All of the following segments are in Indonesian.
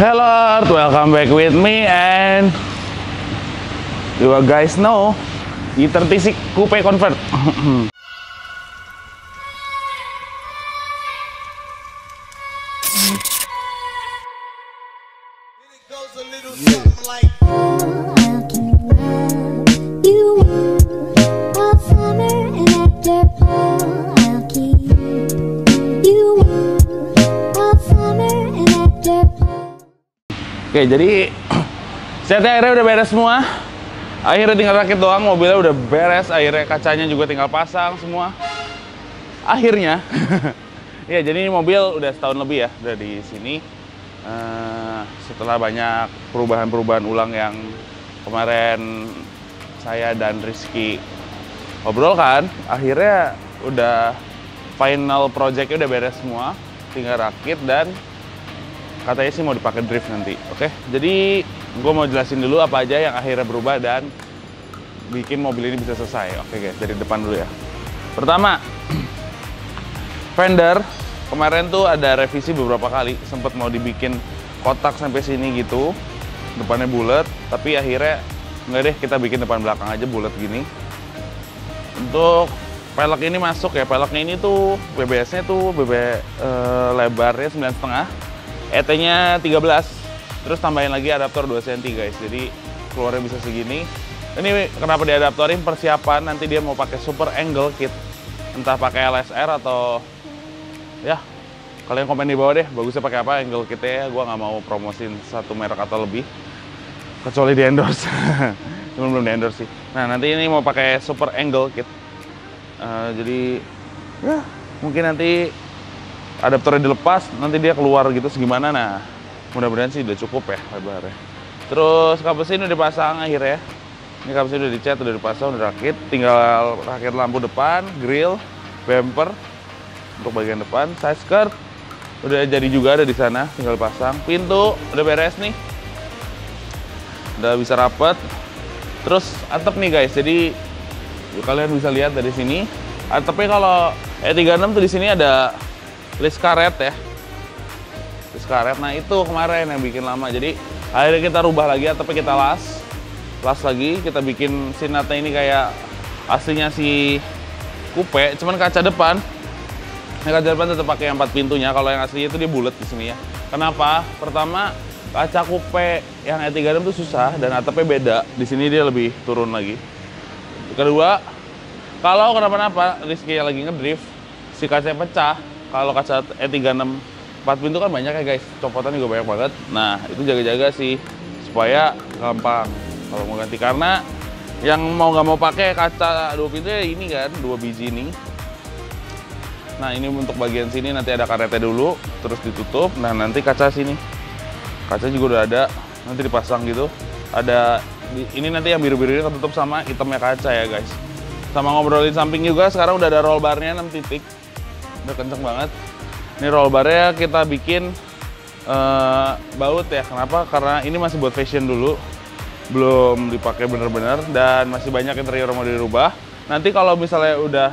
Hello Earth, welcome back with me, and you guys know E36 Coupe Convert. Oke, jadi setnya akhirnya udah beres semua. Akhirnya tinggal rakit doang, mobilnya udah beres. Akhirnya kacanya juga tinggal pasang semua. Akhirnya. Ya, jadi ini mobil udah setahun lebih ya, udah di sini. Setelah banyak perubahan-perubahan ulang yang kemarin saya dan Rizky obrolkan, akhirnya udah final projectnya udah beres semua. Tinggal rakit dan katanya sih mau dipakai drift nanti, oke? Jadi gue mau jelasin dulu apa aja yang akhirnya berubah dan bikin mobil ini bisa selesai, oke guys? Dari depan dulu ya. Pertama, fender kemarin tuh ada revisi beberapa kali, sempet mau dibikin kotak sampai sini gitu, depannya bulat, tapi akhirnya nggak deh, kita bikin depan belakang aja bulat gini. Untuk pelek ini masuk ya, peleknya ini tuh BBS-nya tuh lebarnya 9,5. ET-nya 13, terus tambahin lagi adaptor 2 cm guys, jadi keluarnya bisa segini. Ini kenapa diadaptorin, persiapan nanti dia mau pakai super angle kit, entah pakai LSR atau ya kalian komen di bawah deh bagusnya pakai apa angle kitnya. Gue nggak mau promosin satu merek atau lebih kecuali di endorse. Cuman belum di endorse sih. Nah nanti ini mau pakai super angle kit, jadi ya mungkin nanti adaptornya dilepas, nanti dia keluar gitu segimana. Nah, mudah-mudahan sih udah cukup ya lebarnya. Terus kapusin udah dipasang akhirnya. Ini kapusin udah dicat, udah dipasang, udah rakit. Tinggal rakit lampu depan, grill, bumper untuk bagian depan, side skirt udah jadi juga ada di sana, tinggal pasang. Pintu udah beres nih, udah bisa rapet. Terus atap nih guys, jadi kalian bisa lihat dari sini. Atapnya kalau E36 tuh di sini ada list karet ya, list karet. Nah itu kemarin yang bikin lama, jadi akhirnya kita rubah lagi, tapi kita las lagi, kita bikin sinatnya ini kayak aslinya si coupe, cuman kaca depan. Nah, kaca depan tetap pakai yang 4 pintunya, kalau yang aslinya itu dia bulat di sini ya. Kenapa? Pertama, kaca coupe yang E36 itu susah dan atapnya beda, di sini dia lebih turun lagi. Kedua, kalau kenapa-napa Rizky lagi ngedrift, si kaca pecah. Kalau kaca E36 4 pintu kan banyak ya guys, copotan juga banyak banget. Nah itu jaga-jaga sih supaya gampang kalau mau ganti, karena yang mau nggak mau pakai kaca 2 pintu ini kan 2 biji ini. Nah ini untuk bagian sini nanti ada karetnya dulu, terus ditutup. Nah nanti kaca sini, kaca juga udah ada, nanti dipasang gitu. Ada ini nanti yang biru-biru ini ketutup sama hitamnya kaca ya guys. Sama ngobrolin samping juga, sekarang udah ada roll barnya 6 titik. Udah kenceng banget. Ini roll barnya kita bikin baut ya. Kenapa? Karena ini masih buat fashion dulu, belum dipakai bener-bener dan masih banyak interior mau dirubah. Nanti kalau misalnya udah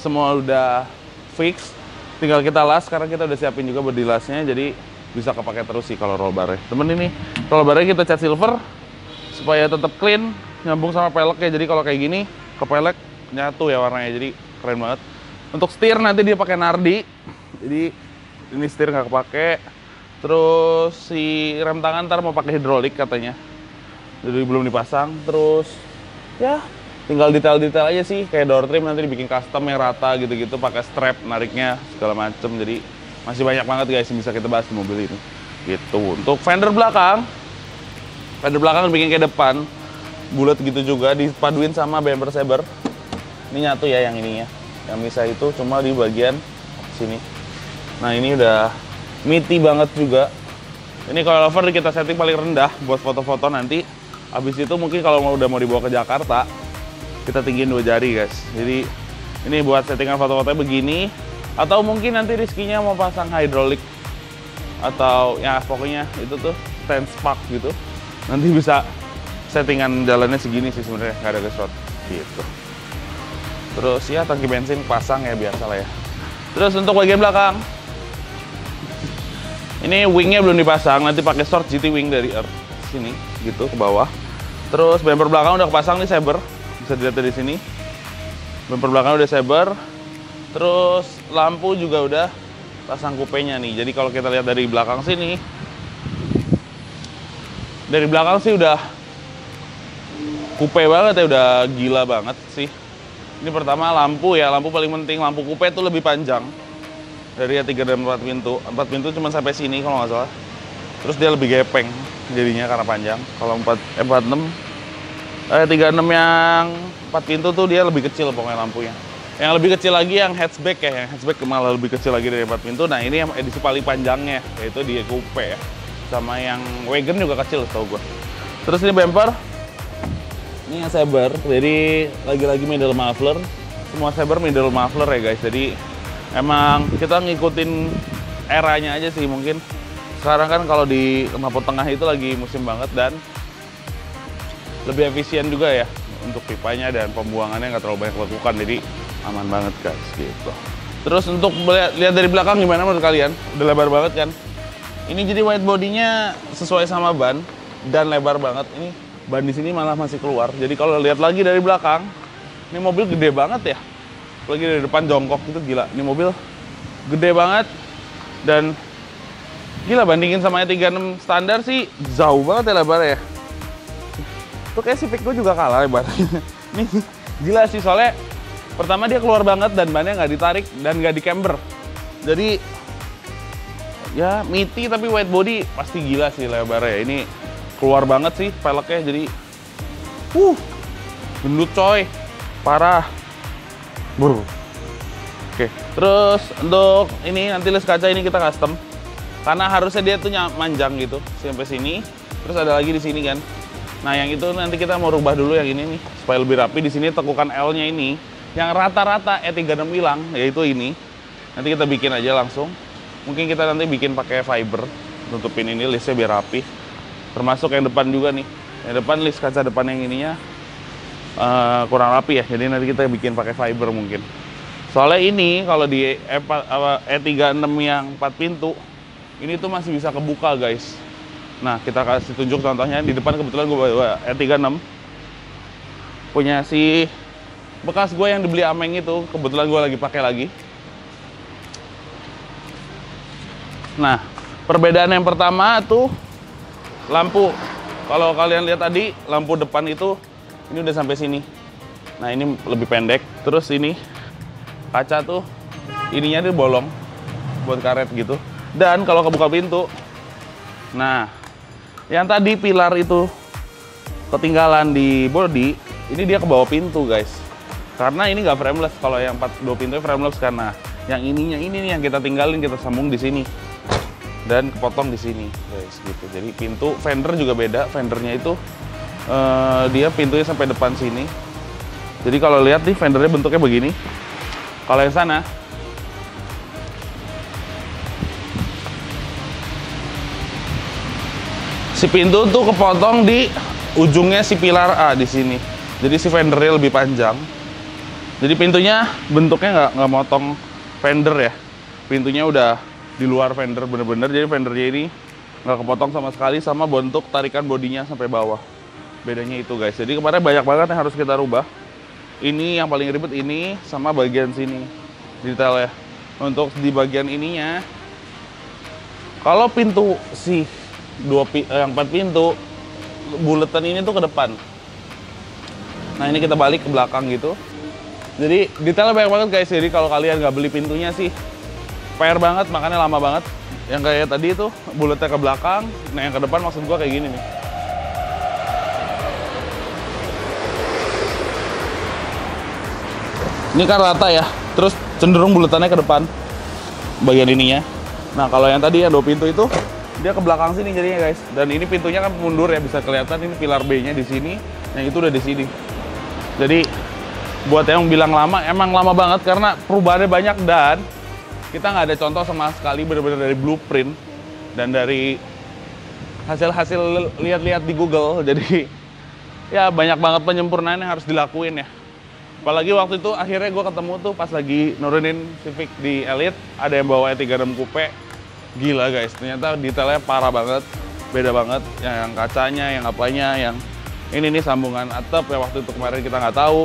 semua udah fix, tinggal kita las. Karena kita udah siapin juga body lasnya, jadi bisa kepakai terus sih kalau roll barnya. Temen ini roll barnya kita cat silver supaya tetap clean, nyambung sama peleknya. Jadi kalau kayak gini ke pelek nyatu ya warnanya, jadi keren banget. Untuk setir nanti dia pakai Nardi, jadi ini setir nggak kepake. Terus si rem tangan ntar mau pakai hidrolik katanya, jadi belum dipasang. Terus ya tinggal detail-detail aja sih, kayak door trim nanti dibikin custom yang rata gitu-gitu, pakai strap nariknya segala macem. Jadi masih banyak banget guys yang bisa kita bahas di mobil ini gitu. Untuk fender belakang bikin kayak depan bulat gitu juga, dipaduin sama bumper saber. Ini nyatu ya yang ininya, yang bisa itu cuma di bagian sini. Nah ini udah miti banget juga. Ini coilover kita setting paling rendah buat foto-foto nanti. Abis itu mungkin kalau udah mau dibawa ke Jakarta, kita tinggiin 2 jari guys. Jadi ini buat settingan foto-fotonya begini. Atau mungkin nanti Rizky-nya mau pasang hidrolik atau ya pokoknya itu tuh stand spark gitu. Nanti bisa settingan jalannya segini sih sebenarnya, nggak ada geser gitu. Terus ya tangki bensin pasang ya biasa lah ya. Terus untuk bagian belakang Ini wingnya belum dipasang, nanti pakai short GT wing dari Earth sini gitu ke bawah. Terus bumper belakang udah kepasang nih Cyber, bisa dilihat dari sini. Bumper belakang udah Cyber. Terus lampu juga udah pasang kupenya nih. Jadi kalau kita lihat dari belakang sini, dari belakang sih udah kupe banget ya, udah gila banget sih. Ini pertama lampu ya, lampu paling penting, lampu kupe tuh lebih panjang dari 3 dan 4 pintu. 4 pintu cuma sampai sini kalau nggak salah. Terus dia lebih gepeng jadinya karena panjang. Kalau 36 yang 4 pintu tuh dia lebih kecil pokoknya lampunya. Yang lebih kecil lagi yang hatchback ya, yang hatchback malah lebih kecil lagi dari 4 pintu. Nah ini yang edisi paling panjangnya, yaitu di coupe ya. Sama yang wagon juga kecil tau gue. Terus ini bumper, ini yang Cyber, jadi lagi-lagi middle muffler. Semua Cyber middle muffler ya guys, jadi emang kita ngikutin eranya aja sih mungkin. Sekarang kan kalau di lampu tengah itu lagi musim banget dan lebih efisien juga ya untuk pipanya dan pembuangannya nggak terlalu banyak lekukan, jadi aman banget guys gitu. Terus untuk lihat dari belakang gimana menurut kalian? Udah lebar banget kan? Ini jadi wide bodinya sesuai sama ban dan lebar banget. Ini ban di sini malah masih keluar. Jadi kalau lihat lagi dari belakang, ini mobil gede banget ya. Lagi dari depan jongkok itu gila. Ini mobil gede banget dan gila bandingin sama E36 standar sih jauh banget ya lebarnya ya. Tuh kayak Civic gue juga kalah lebar. Ini gila sih soalnya pertama dia keluar banget dan bannya nggak ditarik dan nggak dicamber. Jadi ya miti tapi wide body pasti gila sih lebarnya. Ini keluar banget sih peleknya jadi gendut coy, parah buru. Oke, terus untuk ini nanti les kaca ini kita custom karena harusnya dia tuh manjang gitu sampai sini, terus ada lagi di sini kan. Nah yang itu nanti kita mau rubah dulu yang ini nih supaya lebih rapi. Di sini tekukan L-nya ini yang rata-rata E36 hilang, yaitu ini nanti kita bikin aja langsung. Mungkin kita nanti bikin pakai fiber, tutupin ini listnya biar rapi. Termasuk yang depan juga nih. Yang depan list kaca depan yang ininya kurang rapi ya. Jadi nanti kita bikin pakai fiber mungkin. Soalnya ini kalau di E36 yang 4 pintu, ini tuh masih bisa kebuka guys. Nah kita kasih tunjuk contohnya. Di depan kebetulan gue bawa E36. Punya si bekas gue yang dibeli Ameng itu. Kebetulan gue lagi pakai lagi. Nah, perbedaan yang pertama tuh lampu. Kalau kalian lihat tadi, lampu depan itu ini udah sampai sini. Nah, ini lebih pendek. Terus ini kaca tuh ininya dia bolong buat karet gitu. Dan kalau kebuka pintu, nah, yang tadi pilar itu ketinggalan di body, ini dia ke bawah pintu, guys. Karena ini nggak frameless. Kalau yang 2 pintunya frameless karena yang ininya ini nih yang kita tinggalin, kita sambung di sini. Dan kepotong di sini guys gitu. Jadi pintu fender juga beda, fendernya itu dia pintunya sampai depan sini. Jadi kalau lihat nih fendernya bentuknya begini. Kalau yang sana si pintu tuh kepotong di ujungnya si pilar A di sini. Jadi si fendernya lebih panjang. Jadi pintunya bentuknya nggak motong fender ya. Pintunya udah di luar fender bener-bener, jadi fendernya ini nggak kepotong sama sekali sama bentuk tarikan bodinya sampai bawah. Bedanya itu guys, jadi kemarin banyak banget yang harus kita rubah. Ini yang paling ribet ini sama bagian sini detailnya. Untuk di bagian ininya kalau pintu si 4 pintu buletan ini tuh ke depan, nah ini kita balik ke belakang gitu. Jadi detailnya banyak banget guys, jadi kalau kalian nggak beli pintunya sih PR banget, makanya lama banget. Yang kayak tadi itu bulatnya ke belakang, nah yang ke depan maksud gua kayak gini nih. Ini kan rata ya, terus cenderung bulatannya ke depan bagian ininya. Nah kalau yang tadi yang 2 pintu itu dia ke belakang sini jadinya guys. Dan ini pintunya kan mundur ya, bisa kelihatan ini pilar B-nya di sini, yang itu udah di sini. Jadi buat yang bilang lama, emang lama banget karena perubahannya banyak dan kita nggak ada contoh sama sekali benar-benar dari blueprint dan dari hasil-hasil lihat-lihat di Google. Jadi ya banyak banget penyempurnaan yang harus dilakuin ya. Apalagi waktu itu akhirnya gue ketemu tuh pas lagi nurunin Civic di Elite, ada yang bawa E36 Coupe Gila guys, ternyata detailnya parah banget, beda banget. Yang kacanya, yang apanya, yang ini nih sambungan atap yang waktu itu kemarin kita nggak tahu.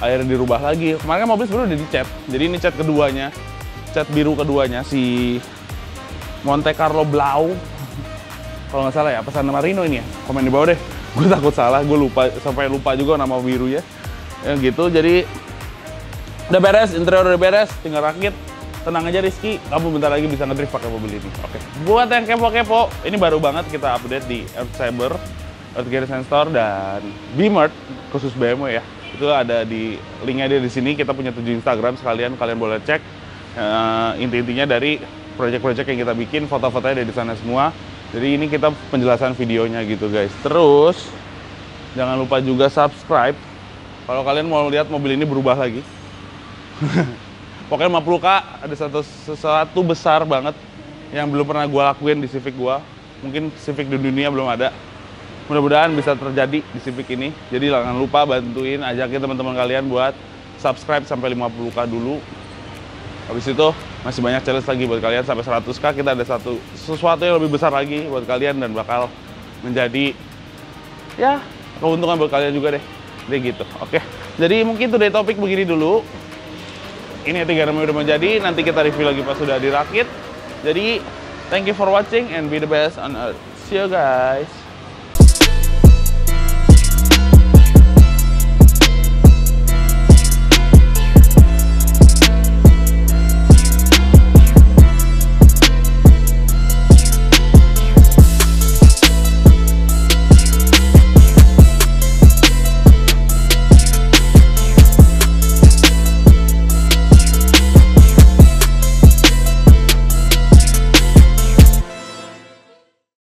Akhirnya dirubah lagi. Kemarin mobil sebenarnya udah dicat, jadi ini cat keduanya, cat biru keduanya si Monte Carlo Blau. Kalau nggak salah ya, pesan Marino ini ya. Komen di bawah deh. Gue takut salah, gue lupa sampai lupa juga nama biru ya. Ya gitu, jadi udah beres, interior udah beres, tinggal rakit. Tenang aja Rizky, kamu bentar lagi bisa ngedrift pakai mobil ini. Oke. Buat yang kepo-kepo, ini baru banget kita update di Earth Cyber, Auto Gear Store dan Beamer khusus BMW ya. Itu ada di linknya dia di sini. Kita punya 7 Instagram sekalian, kalian boleh cek. Intinya dari project-project yang kita bikin, foto-fotonya ada di sana semua. Jadi ini kita penjelasan videonya gitu guys. Terus jangan lupa juga subscribe kalau kalian mau lihat mobil ini berubah lagi. Pokoknya 50K ada sesuatu besar banget yang belum pernah gue lakuin di Civic gue. Mungkin Civic di dunia belum ada. Mudah-mudahan bisa terjadi di Civic ini. Jadi jangan lupa bantuin, ajakin teman-teman kalian buat subscribe sampai 50K dulu. Habis itu masih banyak challenge lagi buat kalian. Sampai 100K kita ada sesuatu yang lebih besar lagi buat kalian. Dan bakal menjadi ya keuntungan buat kalian juga deh. Jadi gitu, oke. Jadi mungkin today topik begini dulu. Ini tiga nama udah menjadi, nanti kita review lagi pas sudah dirakit. Jadi, thank you for watching and be the best on Earth. See you guys.